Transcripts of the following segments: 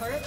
Turret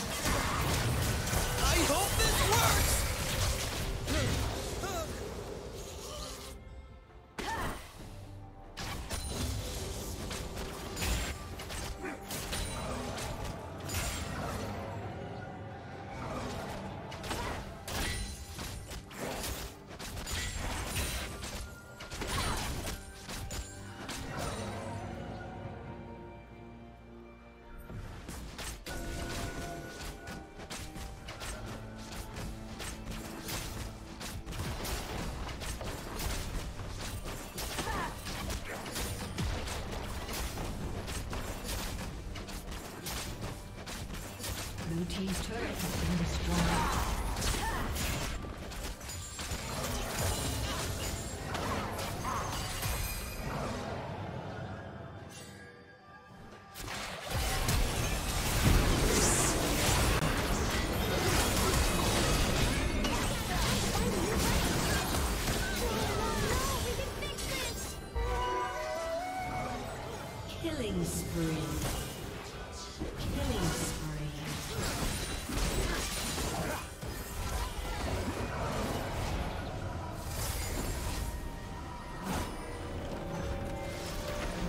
I hope this works! Blue team's turret has been destroyed. Blue team's turret has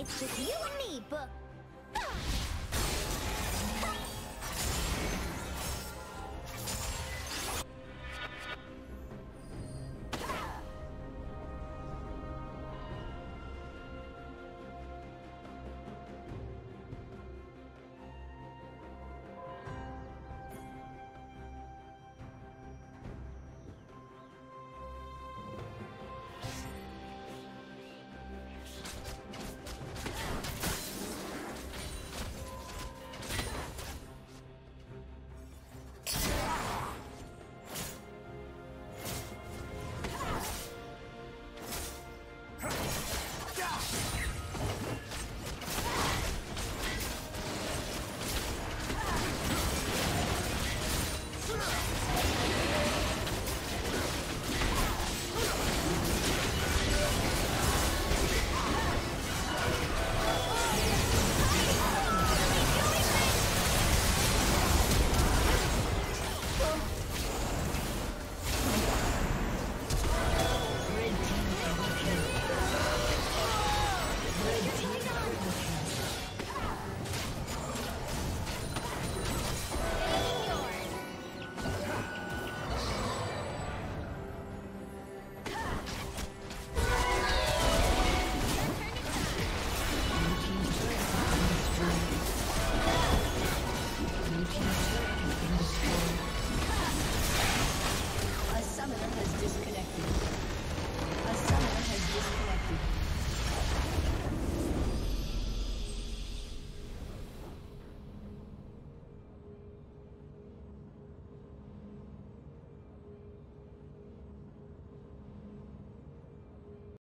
It's just you and me, but...